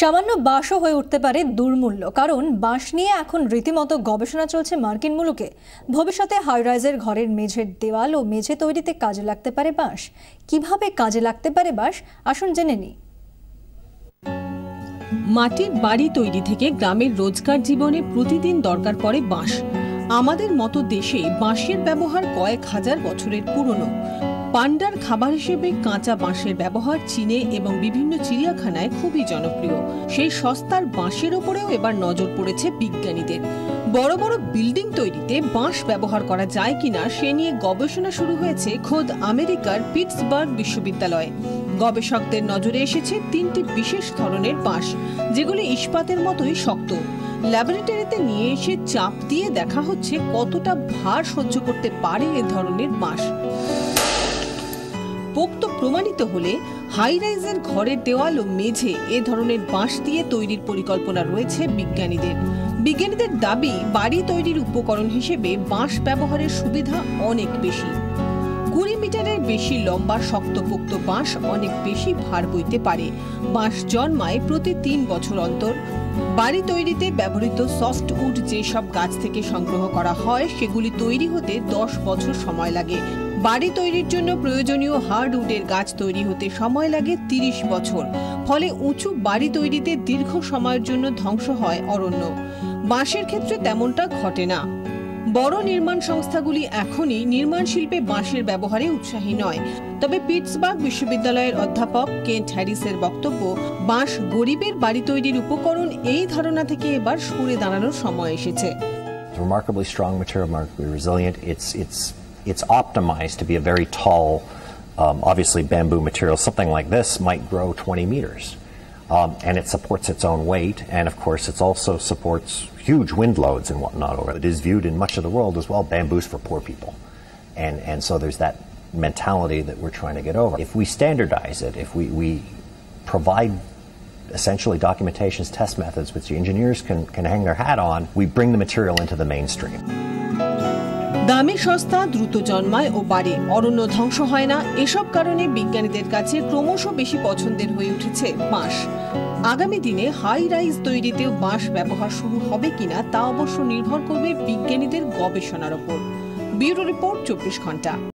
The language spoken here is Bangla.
সামান্য বাঁশও হয়ে উঠতে পারে দুর্মূল্য, কারণ বাঁশ নিয়ে এখন রীতিমতো গবেষণা চলছে মার্কিন মুলুকে। ভবিষ্যতে হাইরাইজের ঘরের মেঝের দেওয়াল ও মেঝে তৈরিতে কাজে লাগতে পারে বাঁশ। কিভাবে কাজে লাগতে পারে বাঁশ, আসুন জেনে নিই। মাটির বাড়ি তৈরি থেকে গ্রামের রোজকার জীবনে প্রতিদিন দরকার পড়ে বাঁশ। আমাদের মতো দেশে বাঁশের ব্যবহার কয়েক হাজার বছরের পুরনো। পান্ডার খাবার হিসেবে কাঁচা বাঁশের ব্যবহার চীনে এবং বিভিন্ন চিড়িয়াখানায় খুবই জনপ্রিয়। সেই সস্তার বাঁশের ওপরেও এবার নজর পড়েছে বিজ্ঞানীদের। বড় বড় বিল্ডিং তৈরিতে বাঁশ ব্যবহার করা যায় কিনা সে নিয়ে গবেষণা শুরু হয়েছে খোদ আমেরিকার পিটসবার্গ বিশ্ববিদ্যালয়ে। গবেষকদের নজরে এসেছে তিনটি বিশেষ ধরনের বাঁশ, যেগুলি ইস্পাতের মতোই শক্ত। ল্যাবরেটরিতে নিয়ে এসে চাপ দিয়ে দেখা হচ্ছে কতটা ভার সহ্য করতে পারে এ ধরনের বাঁশ। পোক্ত প্রমাণিত হলে হাইরাইজের ঘরের দেওয়াল ও মেঝে এ ধরনের বাঁশ দিয়ে তৈরির পরিকল্পনা রয়েছে বিজ্ঞানীদের। বিজ্ঞানীদের দাবি, বাড়ি তৈরির উপকরণ হিসেবে বাঁশ ব্যবহারের সুবিধা অনেক বেশি। 20 মিটারের বেশি লম্বা শক্তপোক্ত বাঁশ অনেক বেশি ভার বইতে পারে। বাঁশ জন্মায় প্রতি 3 বছর অন্তর। বাড়ি তৈরিতে ব্যবহৃত সফটউড যেসব গাছ থেকে সংগ্রহ করা হয় সেগুলি তৈরি হতে 10 বছর সময় লাগে। বাড়ি তৈরির জন্য প্রয়োজনীয় হার্ডউডের গাছ তৈরি হতে সময় লাগে 30 বছর। ফলে উঁচু বাড়ি তৈরিতে দীর্ঘ সময়ের জন্য ধ্বংস হয় অরণ্য। বাঁশের ক্ষেত্রে তেমনটা ঘটে না। বড় নির্মাণ সংস্থাগুলি এখনই নির্মাণ শিল্পে বাঁশের ব্যবহারে উৎসাহী নয়। তবে পিটসবার্গ বিশ্ববিদ্যালয়ের অধ্যাপক কেন্ট হ্যারিসের বক্তব্য, বাঁশ গরিবের বাড়ি তৈরির উপকরণ, এই ধারণা থেকে এবার সরে দাঁড়ানোর সময় এসেছে। It's optimized to be a very tall, obviously bamboo material. Something like this might grow 20 meters. And it supports its own weight. And of course, it also supports huge wind loads and whatnot. It is viewed in much of the world as, well, bamboo's for poor people. And so there's that mentality that we're trying to get over. If we standardize it, if we provide essentially documentations, test methods, which the engineers can hang their hat on, we bring the material into the mainstream. দামি, সস্তা, দ্রুত জন্মায় ও বাড়ে, অরণ্য ধ্বংস হয় না। এসব কারণে বিজ্ঞানীদের কাছে ক্রমশ বেশি পছন্দের হয়ে উঠেছে বাঁশ। আগামী দিনে হাই রাইজ তৈরিতেও বাঁশ ব্যবহার শুরু হবে কিনা তা অবশ্য নির্ভর করবে বিজ্ঞানীদের গবেষণার উপর। ব্যুরো রিপোর্ট, 24 ঘন্টা।